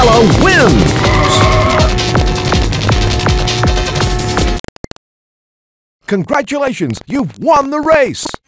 Capella wins! Congratulations, you've won the race!